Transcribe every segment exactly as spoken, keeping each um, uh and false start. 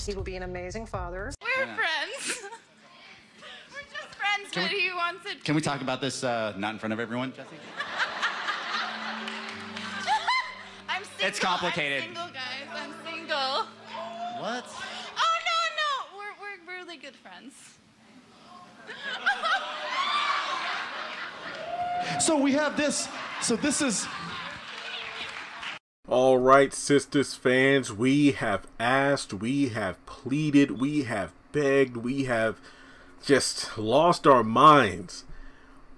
He will be an amazing father. We're yeah. friends. We're just friends, can but we, he wants it. Can we talk about this uh, not in front of everyone, Jesse? I'm single. It's complicated. I'm single, guys. I'm single. What? Oh, no, no. We're, we're really good friends. So we have this. So this is... All right, sisters fans, we have asked, we have pleaded, we have begged, we have just lost our minds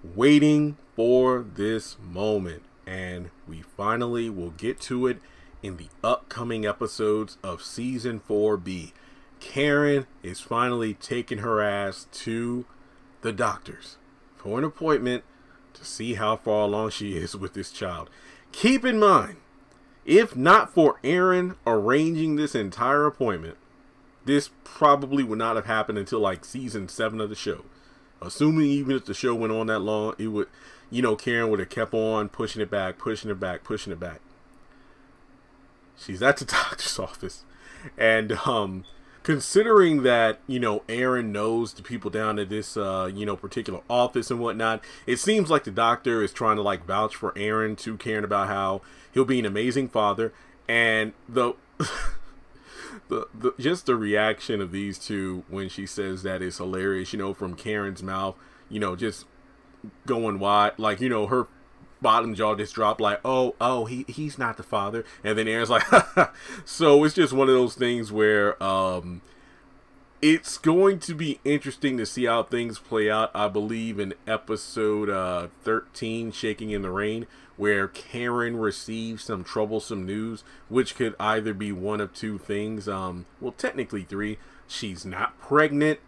waiting for this moment. And we finally will get to it in the upcoming episodes of Season four B. Karen is finally taking her ass to the doctors for an appointment to see how far along she is with this child. Keep in mind, if not for Aaron arranging this entire appointment, this probably would not have happened until like season seven of the show. Assuming even if the show went on that long, it would, you know, Karen would have kept on pushing it back, pushing it back, pushing it back. She's at the doctor's office. And um, considering that, you know, Aaron knows the people down at this, uh, you know, particular office and whatnot, it seems like the doctor is trying to like vouch for Aaron to Karen about how he'll be an amazing father. And the, the, the just the reaction of these two when she says that is hilarious, you know, from Karen's mouth, you know, just going wide, like, you know, her bottom jaw just dropped like, oh, oh, he, he's not the father. And then Aaron's like, so it's just one of those things where um, it's going to be interesting to see how things play out. I believe in episode uh, thirteen, Shaking in the Rain, where Karen receives some troublesome news, which could either be one of two things. Um, well, technically three. She's not pregnant.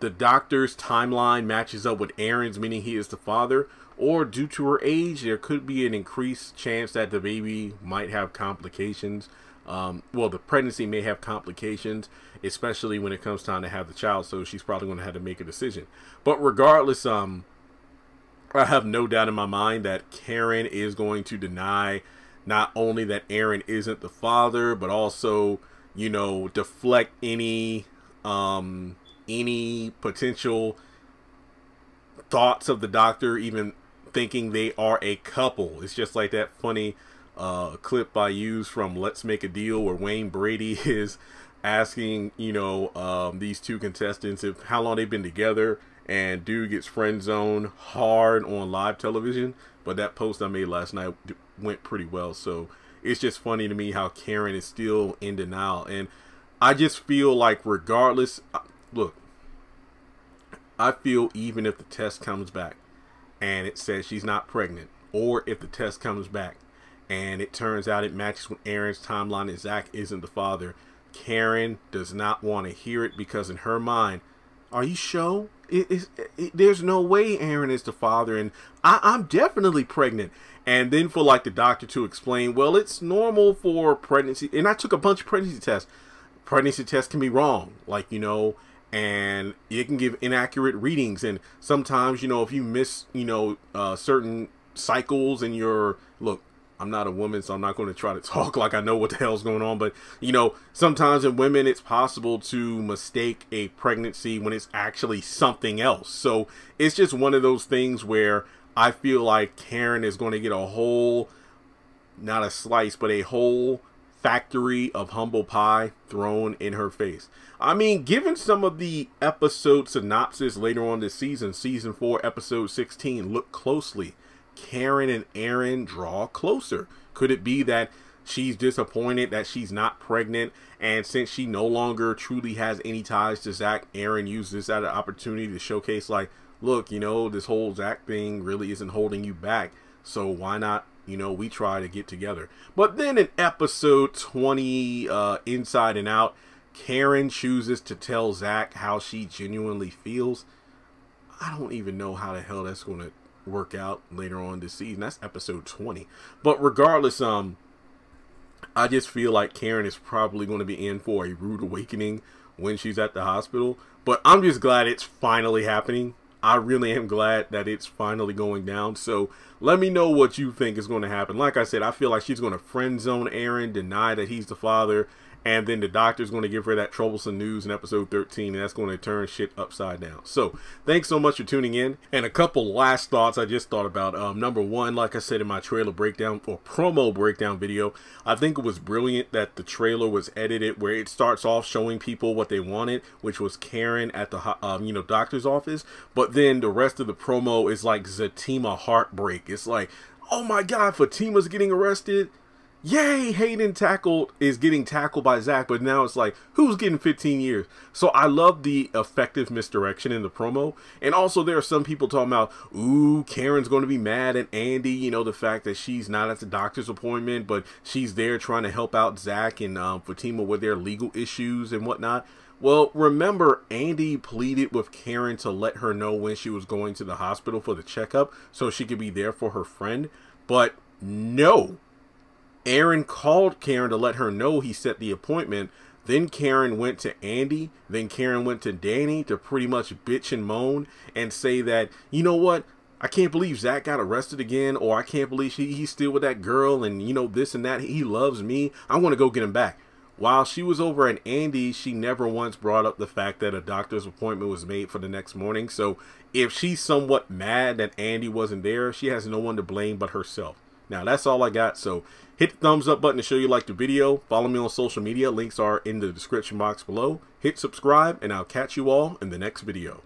The doctor's timeline matches up with Aaron's, meaning he is the father. Or due to her age, there could be an increased chance that the baby might have complications. Um, well, the pregnancy may have complications, especially when it comes time to have the child. So she's probably going to have to make a decision. But regardless, um, I have no doubt in my mind that Karen is going to deny not only that Aaron isn't the father, but also, you know, deflect any um, any potential thoughts of the doctor, even thinking they are a couple. It's just like that funny uh, clip I used from Let's Make a Deal, where Wayne Brady is asking, you know, um, these two contestants if how long they've been together, and dude gets friend zoned hard on live television. But that post I made last night went pretty well, so it's just funny to me how Karen is still in denial. And I just feel like regardless, look, I feel even if the test comes back and it says she's not pregnant, or if the test comes back and it turns out it matches with Aaron's timeline and Zach isn't the father, Karen does not want to hear it, because in her mind, are you sure? It, it, it, there's no way Aaron is the father, and I, I'm definitely pregnant. And then for like the doctor to explain, well, it's normal for pregnancy, and I took a bunch of pregnancy tests. Pregnancy tests can be wrong, like, you know, and it can give inaccurate readings. And sometimes, you know, if you miss, you know, uh, certain cycles in your, look, I'm not a woman, so I'm not going to try to talk like I know what the hell's going on. But, you know, sometimes in women, it's possible to mistake a pregnancy when it's actually something else. So it's just one of those things where I feel like Karen is going to get a whole, not a slice, but a whole factory of humble pie thrown in her face. I mean, given some of the episode synopsis later on this season, season four, episode sixteen, look closely, Karen and Aaron draw closer. Could it be that she's disappointed that she's not pregnant, and since she no longer truly has any ties to Zach, Aaron used this as an opportunity to showcase, like, look, you know, this whole Zach thing really isn't holding you back, so why not, you know, we try to get together. But then in episode twenty, uh, Inside and Out, Karen chooses to tell Zach how she genuinely feels. I don't even know how the hell that's going to work out later on this season. That's episode twenty. But regardless, um, I just feel like Karen is probably going to be in for a rude awakening when she's at the hospital. But I'm just glad it's finally happening. I really am glad that it's finally going down. So let me know what you think is going to happen. Like I said, I feel like she's going to friend zone Aaron, deny that he's the father, And then the doctor's going to give her that troublesome news in episode thirteen, and that's going to turn shit upside down. So thanks so much for tuning in. And a couple last thoughts I just thought about. Um, number one, like I said in my trailer breakdown or promo breakdown video, I think it was brilliant that the trailer was edited where it starts off showing people what they wanted, which was Karen at the um, you know doctor's office. But then the rest of the promo is like Fatima heartbreak. It's like, oh my God, Fatima's getting arrested. Yay, Hayden tackled is getting tackled by Zach, but now it's like, who's getting fifteen years? So I love the effective misdirection in the promo. And also there are some people talking about, ooh, Karen's going to be mad at Andi, you know, the fact that she's not at the doctor's appointment, but she's there trying to help out Zach and um, Fatima with their legal issues and whatnot. Well, remember, Andi pleaded with Karen to let her know when she was going to the hospital for the checkup so she could be there for her friend, but no. Aaron called Karen to let her know he set the appointment. Then Karen went to Andi. Then Karen went to Danny to pretty much bitch and moan and say that, you know what, I can't believe Zach got arrested again, or I can't believe she, he's still with that girl and, you know, this and that. He loves me. I want to go get him back. While she was over at Andi, she never once brought up the fact that a doctor's appointment was made for the next morning. So if she's somewhat mad that Andi wasn't there, she has no one to blame but herself. Now, that's all I got. So hit the thumbs up button to show you liked the video. Follow me on social media. Links are in the description box below. Hit subscribe, and I'll catch you all in the next video.